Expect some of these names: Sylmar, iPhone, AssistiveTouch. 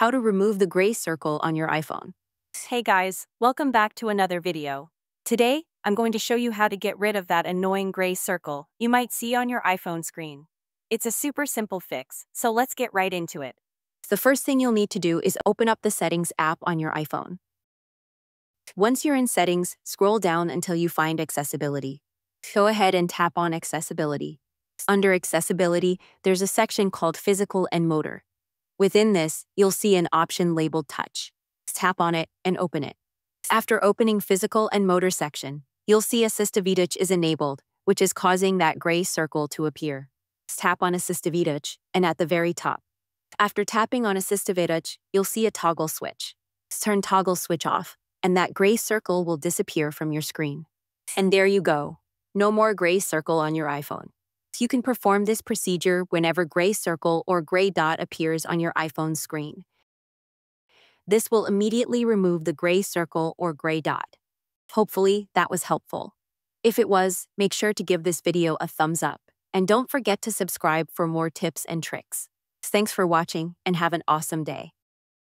how to remove the gray circle on your iPhone. Hey guys, welcome back to another video. Today, I'm going to show you how to get rid of that annoying gray circle you might see on your iPhone screen. It's a super simple fix, so let's get right into it. The first thing you'll need to do is open up the Settings app on your iPhone. Once you're in Settings, scroll down until you find Accessibility. Go ahead and tap on Accessibility. Under Accessibility, there's a section called Physical and Motor. Within this, you'll see an option labeled Touch. Tap on it and open it. After opening Physical and Motor section, you'll see AssistiveTouch is enabled, which is causing that gray circle to appear. Tap on AssistiveTouch, and at the very top. After tapping on AssistiveTouch, you'll see a toggle switch. Turn toggle switch off, and that gray circle will disappear from your screen. And there you go. No more gray circle on your iPhone. You can perform this procedure whenever gray circle or gray dot appears on your iPhone screen. This will immediately remove the gray circle or gray dot. Hopefully, that was helpful. If it was, make sure to give this video a thumbs up, and don't forget to subscribe for more tips and tricks. Thanks for watching, and have an awesome day.